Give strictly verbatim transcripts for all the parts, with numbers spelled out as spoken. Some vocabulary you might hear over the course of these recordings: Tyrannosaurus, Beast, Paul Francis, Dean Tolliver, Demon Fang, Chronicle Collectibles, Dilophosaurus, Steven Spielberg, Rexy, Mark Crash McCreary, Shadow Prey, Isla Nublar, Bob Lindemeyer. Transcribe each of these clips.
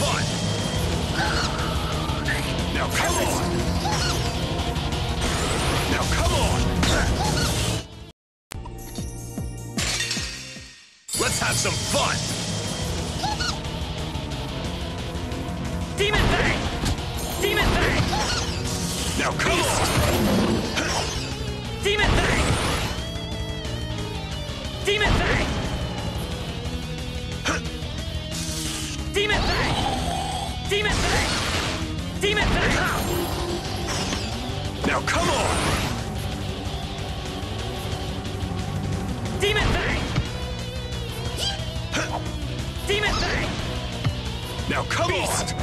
fun. Now come on. Now come on. Let's have some fun. Demon Fang! Demon Fang! Now come Beast. On. Demon Fang! Demon Fang! Demon Fang! Demon Fang! Demon Fang! Now come on! Demon Fang! Demon Fang! Now come Beast. On!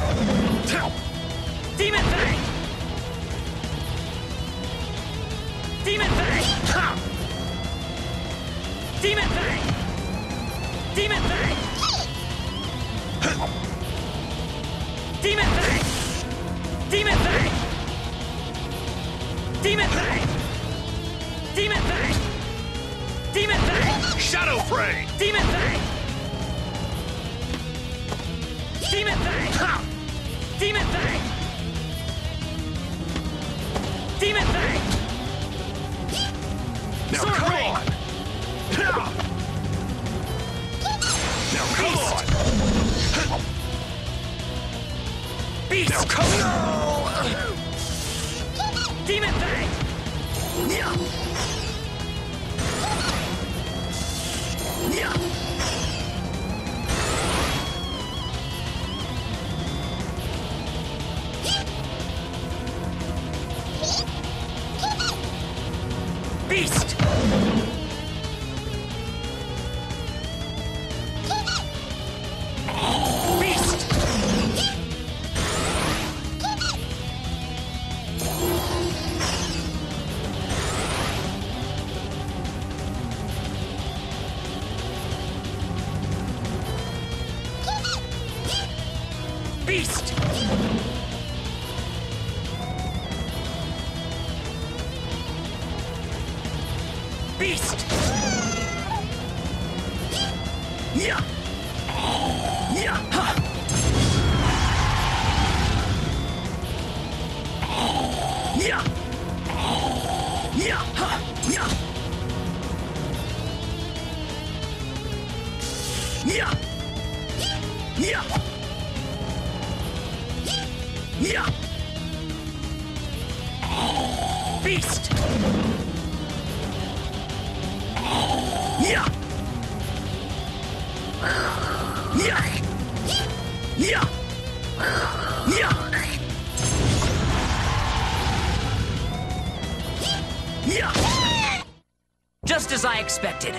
Demon Fang! Demon Fang! Demon Fang! Demon Fang! Demon Fang! Demon Fang! Demon Fang! Demon Fang! Demon Fang! Shadow Prey! Demon Fang! Demon Fang! Ha! Demon Fang! Demon Fang! Now Sword come break. On! Ha! Now come Beast. On! Ha! Beast. Now come on! Demon Fang! Beast! Beast! Beast! Yeah! Yeah! Ha! Yeah! Yeah! Ha! Yeah! Yeah! Yeah! Yeah! Beast! Yeah! Yeah! Yeah! Yeah! Yeah! Just as I expected.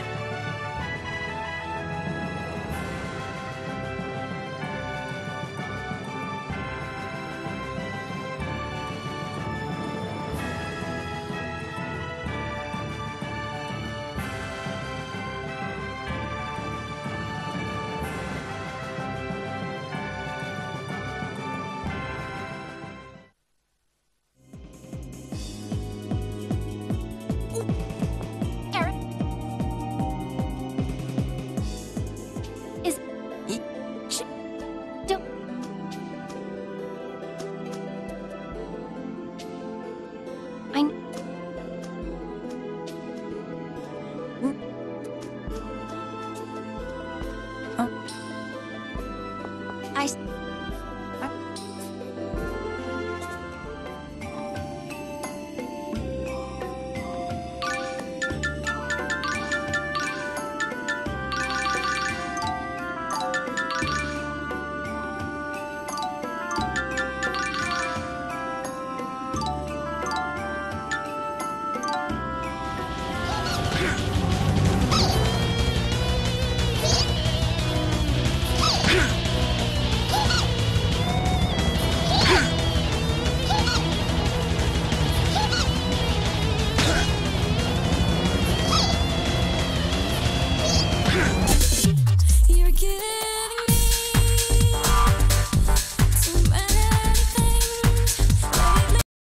You're getting